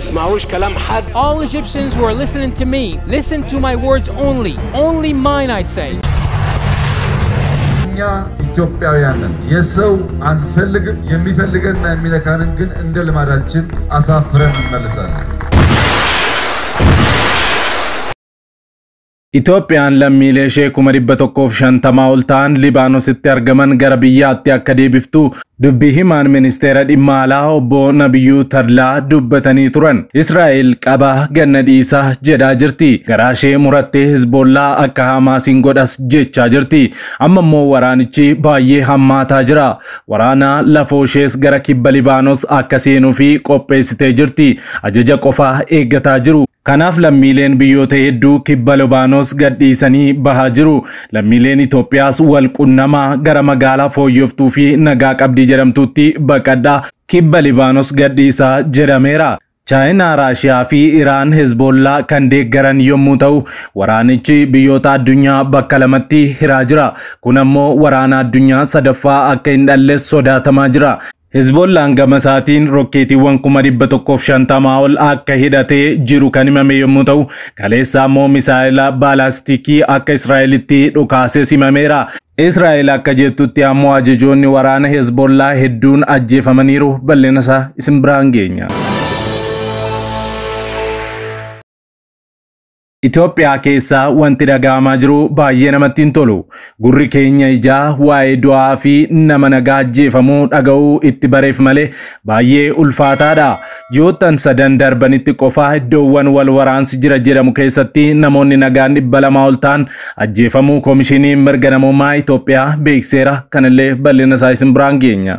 تسمعوش كلام حد. All Egyptians who are listening to me, listen to my words only. Only mine I say. ኢትዮጵያውያንን የሰው አንፈልግ የሚፈልገና የሚለካንን ግን እንደ ልማዳችን አሳፍረን እንመልሳለን ኢትዮጵያን ለሚለሽ ኩመሪበተቆፍ ሸንተማውልታን ሊባኖስ ሲያርገመን ገረብያት ያከደብፍቱ ዱብሂማን ሚኒስቴር ዲማላው ቦነብዩ ተድላ ዱበተኒ ቱረን እስራኤል ቀባ ገነዲሳ ጀዳ ጅርቲ ገራሼ ሙራቴ ህዝቦላ አካሃማ ሲንጎዳስ ጀቻ ጅርቲ አመሞ ወራንቺ ባዬ ሐማታ ጅራ ወራና ለፎሼስ ገረኪበ ሊባኖስ አከሴኑፊ ቆጴስቴ ጅርቲ አጀጀ ቆፋ ኤገታ ጅሩ ካናፍ ለሚሌን ቢዮቴ ዱ ኪበ ሊባኖስ ገዲሰኒ ባሃ ጅሩ ለሚሌን ኢትዮጵያስ ወልቁነማ ገረመጋላ ፎዮፍቱፊ ነጋ ቀብዲ جرمتوتي بكدا كيب لبانوس قديسا جرميرا چاينا راشيا في إيران حزب الله كنديك غران يوموتو ورانيشي بيوتا دنيا بكلمتي هراجرا كنمو ورانا دنيا صدفا اكين اللس صدا تماجرا Hezbollah gamasaatiin rokkeetiiwwan 1,500 akka hidhatee jiru kan himame yommuu ta'u, kaleessaa immoo misaayila baalaastikii akka Israa'elitti dhukaasee simameera. Israa'el akka jettutti ammoo ajajoonni waraana Hezbollah hedduun ajjeefamaniiru. Bal'inni isaa isin biraan geenya. Ethiopia keessa wanti dhaga'amaa jiru baay'ee namatti hin tolu. Gurri keenya ijaa waa'ee du'aa fi nama nagaa ajjeefamuu dhaga'uu itti bareef malee baay'ee ulfaataadha. Yoottan sadan darbanitti qofa iddoowwan wal waraansi jira jedhamu keessatti namoonni nagaan 200 ol ta'an ajjeefamuu Komishinii Mirga Namummaa Itoophiyaa beekseera. Kanallee bal'ina isaa isin biraan geenya.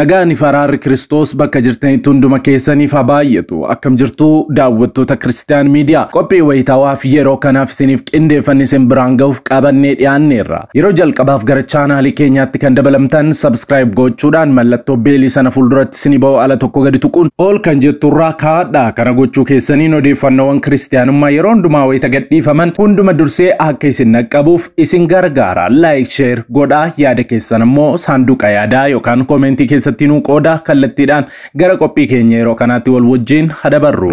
Nagaani faraarri Kiristoos bakka jirtanitti hunduma keessaniif haa baay'atu. Akkam jirtu daawwattoota Kiristiyaan Miidiyaa. Qophii wayitaawwaaf yeroo kanaaf isiniif qindeeffanni isin biraan ga'uuf qabannee dhiyaanneerra. Yeroo jalqabaaf gara chaanaalii keenyaatti kan dabalamtan subscribe gochuudhaan mallattoo beelii sana fuulduratti isinii ba'u ala tokko gadi tuquun ol kan jetturraa kaadha. Kana gochuu keessaniin odeeffannoowwan Kiristiyaanummaa yeroo hundumaa wayita gadhiifaman hunduma dursee akka isin naqqabuuf isin gargaara. Like, share godhaa yaada keessan immoo saanduqa yaadaa yookaan koomentii keessatti Satinu qoda kallattiidhaan gara qophii keenya yeroo kanaatti wal wajjin hadabarru.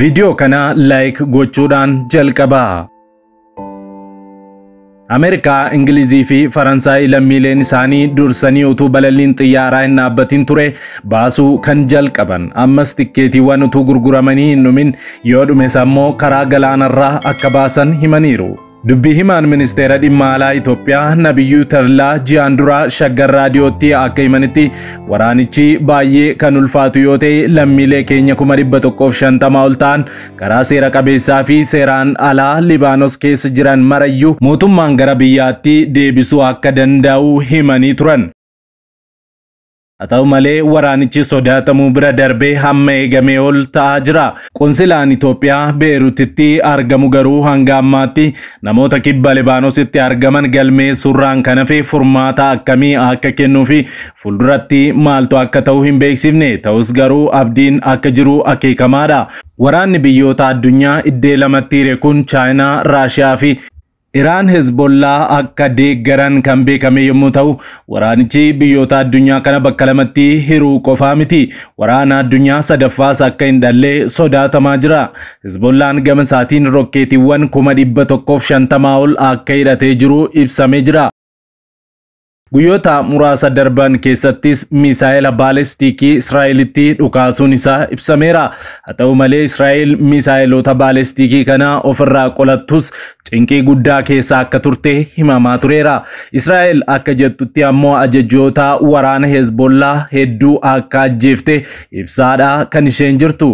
Video kana like gochuudhaan jalqabaa. Amerika, Ingilizii fi Faransaay lammiileen isaanii dursanii utuu balalliin xiyyaara hin dhaabbatiin ture baasuu kan jalqaban. Ammas tikkeetiiwwan utuu gurguramanii hin dhumin yoo dhumes ammoo karaa galaanarraa akka baasan himaniiru. ዱብሂማን ሚኒስቴር ዲማላ ኢትዮጵያ ነብዩ ተድላ ጂአንዱራ ሸገር ራዲዮቲ አከይመንቲ ወራንቺ ባዬ ከኑልፋቱ ዮቴ ለሚሌ ኬኛ ኩመሪበተቆፍ ሸንተማውልታን ከራሴራ ቀቤሳፊ ሴራን አላ ሊባኖስ ኬስ ጅራን መረዩ ሞቱማን ገረብያቲ ዴቢሱ አከደንዳው ሂማኒ ቱረን Atau malee waraanichi sodaatamuu bira darbee hamma eegamee ol ta'aa jira. Konsilaan Itoophiyaa Beeruutitti argamu garuu hanga ammaatti namoota kibba Libaanoositti argaman galmee surraan kan hafe furmaata akkamii akka kennuufi fuulduratti maaltu akka ta'u hin beeksifne. Ta'us garuu abdiin akka jiru akeekamaadha. Waraanni biyyoota addunyaa iddee lamatti reekuun Chaayinaa, Raashiyaa fi Iran Hezbollah akka deeggaran kan beekame yommuu ta'u waraanichi biyyoota addunyaa kana bakka lamatti hiruu qofaa miti. Waraana addunyaa sadaffaas akka hin dhallee sodaatamaa jira. Hezbollaan gamasaatiin rokkeetiiwwan 1,550 ol akka hidhatee jiru ibsamee jira. Guyyoota muraasa darban keessattis misaayila baalistikii Israa'elitti dhukaasuun isaa ibsameera. Haa ta'u malee Israa'el misaayilota baalistikii kana ofirraa qolattus cinqii guddaa keessa akka turte himamaa tureera. Israa'el akka jettutti ammoo ajajjoota waraana Hezbollah hedduu akka ajjeefte ibsaadha kan isheen jirtu.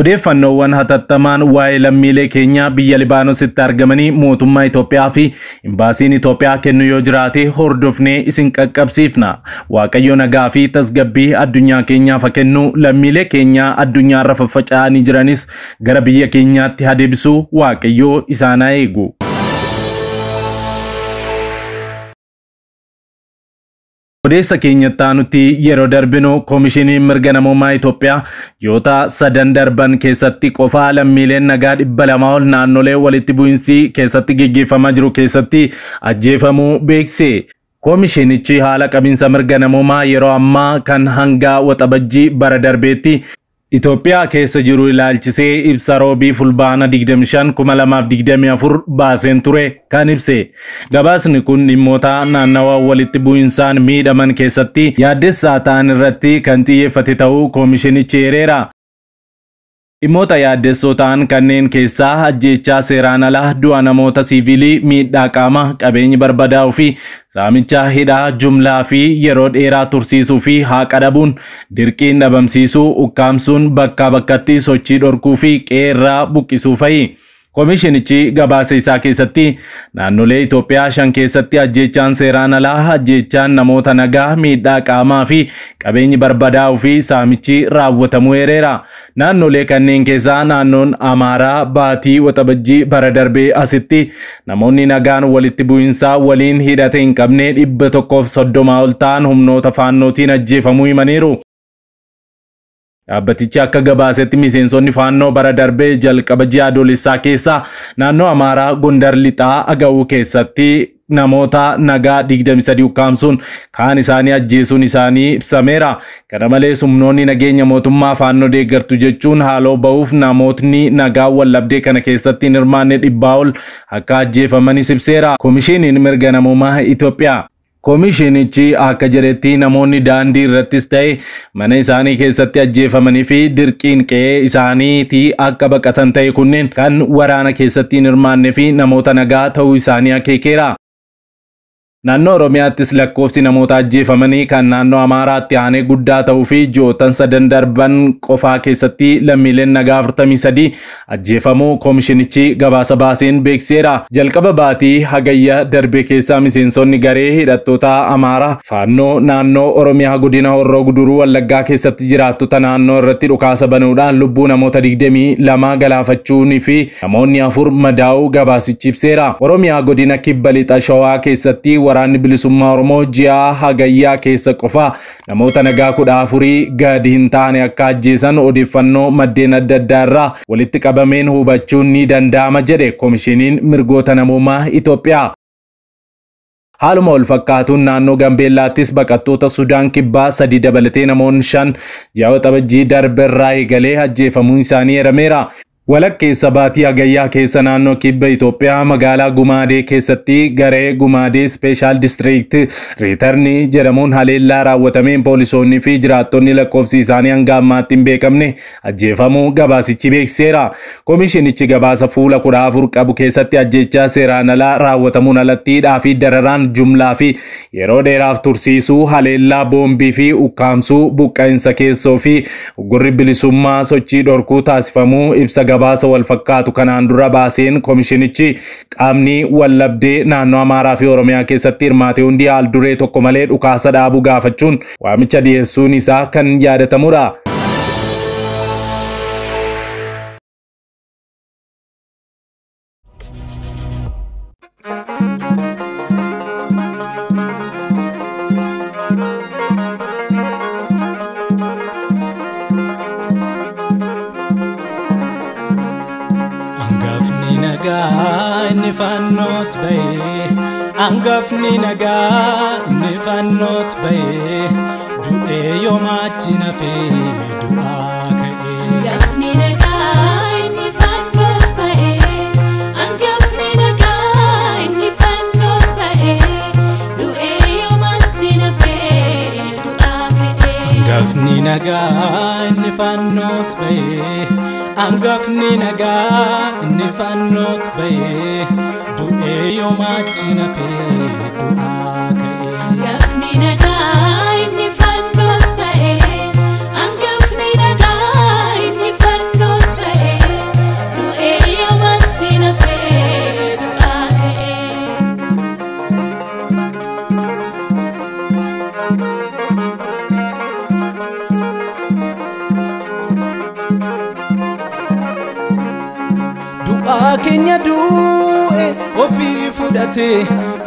Odeeffannoowwan hatattamaan waa'ee lammiilee keenya biyya Libaanoositti argamanii mootummaa Itoophiyaa fi imbaasiin Itoophiyaa kennu yoo jiraate hordofnee isin qaqqabsiifna. Waaqayyo nagaa fi tasgabbii addunyaa keenyaaf haa kennu. Lammiilee keenya addunyaa irra faffaca'anii jiranis gara biyya keenyaatti haa deebisuu. Waaqayyo isaan haa eegu. Odessa Kenya tanuti yero darbino komishini mirganamummaa Ethiopia yoota sadan darban keessatti qofa lammiilee nagaa dhibbalamaol naannolee walitti bu'insi keessatti geggeeffamaa jiru keessatti ajjeefamuu beekse. Komishinichi haala qabinsa mirganamummaa yeroo ammaa kan hangaa waxabajjii bara darbeetti Ethiopia keessa jiru ilaalchisee ibsa roobii fulbaana 25/2024 baaseen ture kan ibse. Gabaasni kun dhimmoota naannawaa walitti bu'insaan miidhaman keessatti yaadessaa ta'an irratti kan xiyyeeffate ta'uu komishinichi hereera. Dhimmoota yaaddessoo ta'an kanneen keessaa ajjechaa seeraan alaa, du'a namoota siivilii, miidhaa qaamaa, qabeenyi barbadaa'uu fi saamichaa hidhaa jumlaa fi yeroo dheeraa tursiisuu fi haa qadabuun, dirqiin dhabamsiisuu, ukkaamsuun bakkaa bakkatti sochii dhorkuu fi qeerraa buqqisuu fa'i. Komishinichi gabaasa isaa keessatti naannolee Itoophiyaa 5 keessatti ajjechaan seeraan alaa, ajjechaan namoota nagaa, miidhaa qaamaa fi qabeenyi barbadaa'uu fi saamichi raawwatamuu hereera. Naannolee kanneen keessaa naannoon Amaaraa baatii waxabajjii bara darbee asitti namoonni nagaan walitti bu'insaa waliin hidhate hin qabne 130 ol ta'an humnoota faannootiin ajjeefamuu himaniiru. Dhaabbattichi akka gabaasetti miseensonni faannoo bara darbee jalqabajii adoolessaa keessaa naannoo Amaaraa Gondar lixaa aga'uu keessatti namoota nagaa 23 ukkaamsuun kaan isaanii ajjeesuun isaanii ibsameera. Kana malees humnoonni nageenya mootummaa faannoo deeggartu jechuun haaloo ba'uuf namootni nagaa wallabdee kana keessatti hin hirmaanne 100 ol akka ajjeefamanis ibseera. Komishiniin mirganamummaa Itoophiyaa. Komishinichi akka jedhetti namoonni daandii irrattis ta'e mana isaanii keessatti ajjeefamanii fi dirqiin qe'ee isaaniitii akka baqatan ta'e kunneen kan waraana keessatti hin hirmaannee fi namoota nagaa ta'uu isaanii akeekeera. Naannoo Oromiyaattis lakkoofsi namoota ajjeefamanii kan naannoo Amaaraatti aanee guddaa ta'uu fi jootan sadan darban qofaa keessatti lammiileen nagaa 43 ajjeefamuu komishinichi gabaasa baaseen beekseera. Jalqaba baatii hagayya darbee keessaa miseensonni garee hidhattoota Amaaraa faannoo naannoo Oromiyaa godina Horroo Guduruu Wallaggaa keessatti jiraattota naannoo irratti dhukaasa banuudhaan lubbuu namoota 22 galaafachuunii fi namoonni 4 madaa'uu gabaasichi ibseera. Oromiyaa godina Kibba Lixa Shawaa keessatti waraanni bilisummaa Oromoo ji'a Hagayyaa keessa qofa namoota nagaa 14 gadi hin taane akka ajjeesan odeeffannoo maddeen adda addaa irraa walitti qabameen hubachuun ni danda'ama jedhe komishiniin mirgoota namummaa Itoophiyaa. Haaluma ol fakkaatuun naannoo Gambeellaattis baqattoota Sudaan Kibbaa 3 dabalatee namoonni 5 ji'a waxabajjii darbe irraa eegalee ajjeefamuun isaanii herameera. Walakkeessa baatii Hagayyaa keessa naannoo Kibba Itoophiyaa magaalaa Gumaadee keessatti garee Gumaadee Special District Return jedhamuun haleellaa raawwatameen poolisoonni fi jiraattonni lakkoofsi isaanii hanga ammaatti hin beekamne ajjeefamuu gabaasichi beekseera. Komishinichi gabaasa fuula 14 qabu keessatti ajjechaa seeraan alaa raawwatamuun alattiidhaa fi dararaan jumlaa fi yeroo dheeraaf tursiisuu, haleellaa boombii fi ukkaamsuu, buqqa'insa keessoo fi gurri bilisummaa sochii dhorkuu taasifamuu ibsa gabaasa wal fakkaatu kanaan dura baaseen komishinichi qaamni wallabdee naannoo Amaaraa fi Oromiyaa keessatti hirmaate hundi haal duree tokko malee dhukaasa dhaabuu gaafachuun waamicha dhiyeessuun isaa kan yaadatamudha. Angafni naga nifanot bae du'e yomachina fe du'a ka'e Angafni naga nifanot bae Angafni naga nifanot bae du'e yomachina fe du'a ka'e Angafni naga nifanot bae Angafni naga nifanot bae Eyo machina fe du'a ka'e Angafni naga nifanot bae Angafni naga nifanot bae Eyo machina fe du'a ka'e Du'a kenya du'a Ofi fudate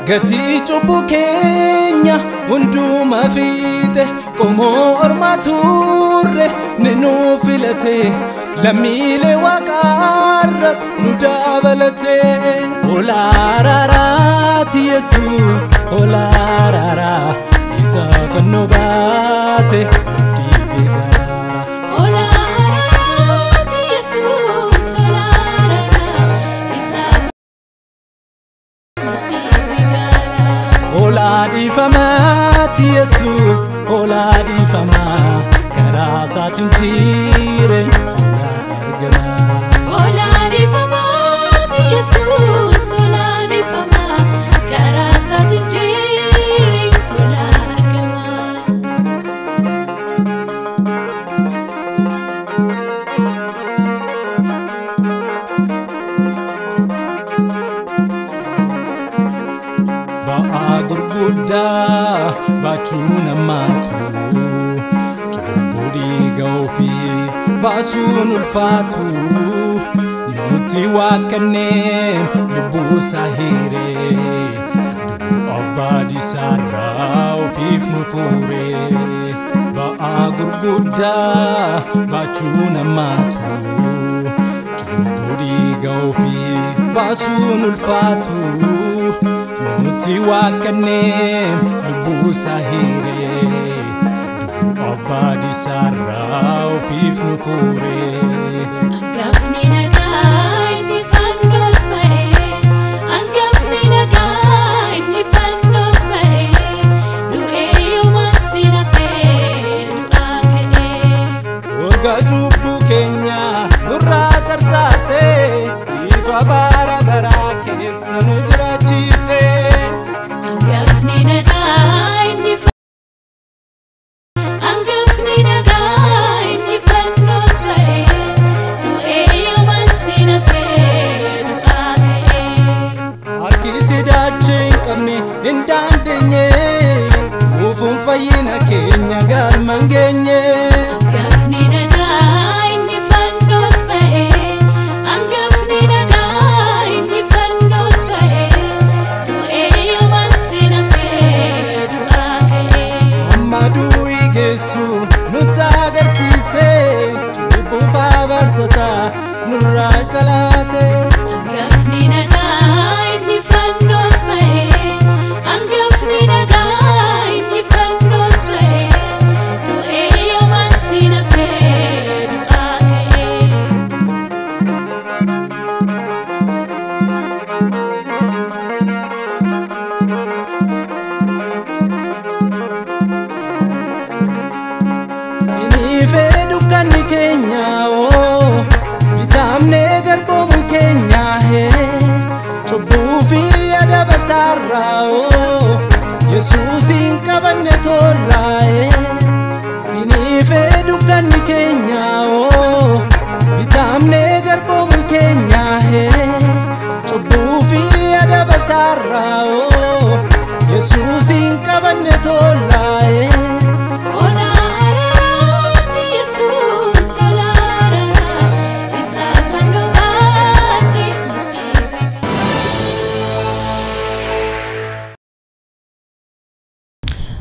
gati chubukenya ونجوم أفيته كمور ما توري ننو فلتي لميلي وقارب ندابلتي أولا رارات يسوس أولا رارا يساف النباتي Oladi fama Jesus, oladi fama karasa tunjire tunargana. Oladi fama Jesus, oladi fama karasa tunjire tunargana. Baagur Buddha, Batuna Matu, Chuburi Gaufi, Basunul Fatu, Mutiwakane, Lubu Sahire, Abadi Sarau, Fif Nufure, Baagur Buddha, Batuna Matu, Chuburi Gaufi, Basunul Fatu. Nuti wakanem lubu sahire abadi sarau fif nufure angafni nagai ni fandos bae angafni nagai ni fandos bae du'e yomati na feru akene oga jubu kenya nurra tarsase ifa bara bara kesanu jirachi Fayina kenya gar mangenye angafni nagai ni fandos bae angafni nagai ni fandos bae du'e yomatina fedu akale amadu igesu nutagasise tubu favarsasa nurajalase angafni nagai ni fandos bae angafni nagai Yesusin kabane torae Inife dukan Kenya o Bitamne garbom Kenya he Chobufi adabasara o Yesusin kabane torae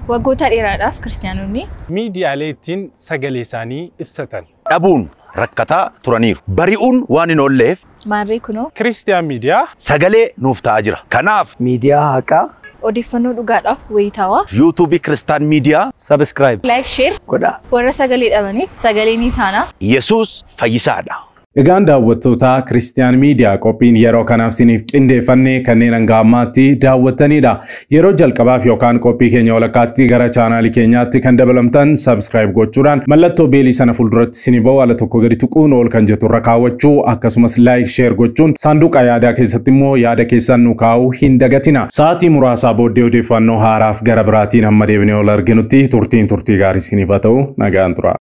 وقوتها الإرادة كريستيانوني ميديا ليتين سجلساني إبستان أبون ركتا ترانير بريئون واني نوليف ماري كنو كريستيان ميديا سجلي نوفتا أجرا كناف ميديا هكا وديفنو دوغات أف ويتاوا يوتيوب كريستيان ميديا سبسكرايب لايك شير كودا فورا سجلي أماني سجلي نيتانا يسوس فيسادا Uganda watoota Christian Media kopiin yeroo kanaaf siniif qindeeffannee kanneen hangamaatti daawwatanidha. Yeroo jalqabaaf yookaan kopii keenya walakkaatti gara chaanaalii keenyaatti kan dabalamtan subscribe gochuudhaan mallattoo beelii sana fuulduratti siniboo ala tokko gadi tuquun ol kan jeturra kaawwachuu akkasumas like share gochuun saanduqa yaadaa keessatti immoo yaada keessan nu kaa'uu hin dagatina. Sa'aatii muraasaa booddee odeeffannoo haaraaf gara biraatiin amma deebinee ol arginutti turtiin turtii gaarii siniif haa ta'u nagaan tura.